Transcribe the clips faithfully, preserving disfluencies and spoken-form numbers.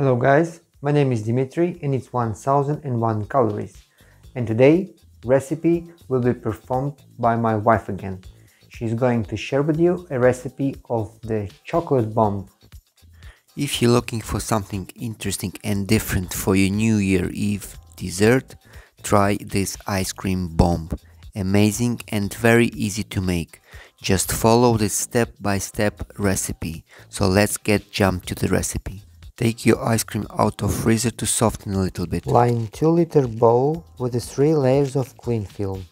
Hello guys, my name is Dimitri and it's one thousand one Calories, and today recipe will be performed by my wife again. She's going to share with you a recipe of the chocolate bomb. If you're looking for something interesting and different for your New Year Eve dessert, try this ice cream bomb. Amazing and very easy to make. Just follow this step-by-step recipe. So let's get jump to the recipe. Take your ice cream out of freezer to soften a little bit. Line two liter bowl with three layers of cling film.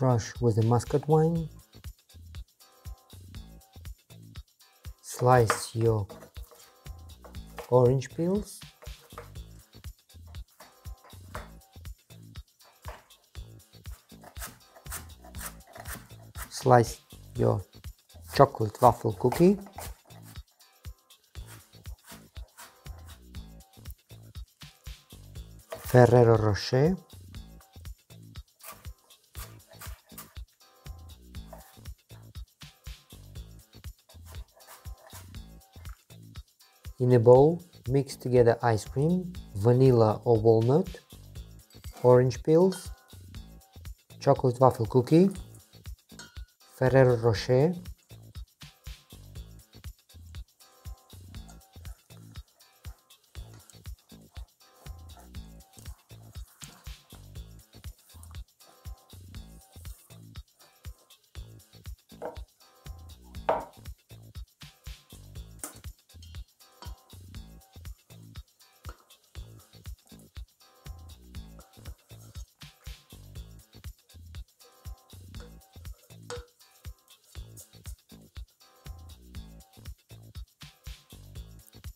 Brush with the muscat wine, slice your orange peels, slice your chocolate waffle cookie, Ferrero Rocher, in a bowl, mix together ice cream, vanilla or walnut, orange peels, chocolate waffle cookie, Ferrero Rocher,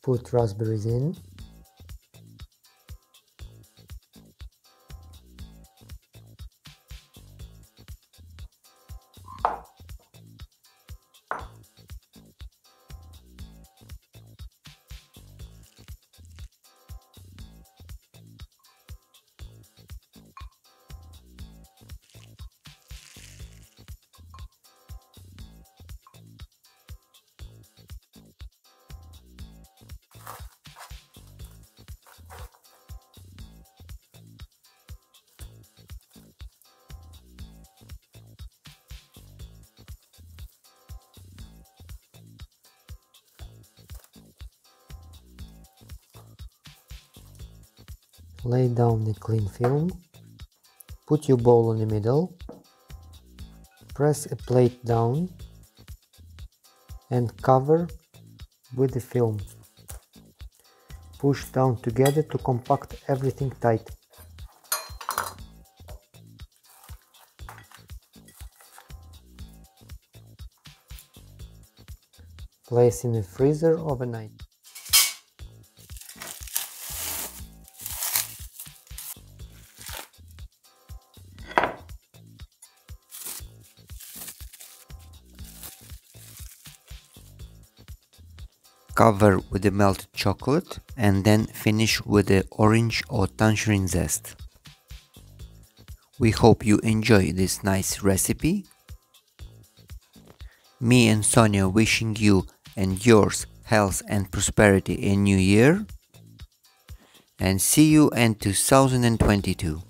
put raspberries in, lay down the cling film, put your bowl in the middle, press a plate down and cover with the film. Push down together to compact everything tight. Place in the freezer overnight. Cover with the melted chocolate and then finish with the orange or tangerine zest. We hope you enjoy this nice recipe. Me and Sonia wishing you and yours health and prosperity in New Year. And see you in two thousand twenty-two.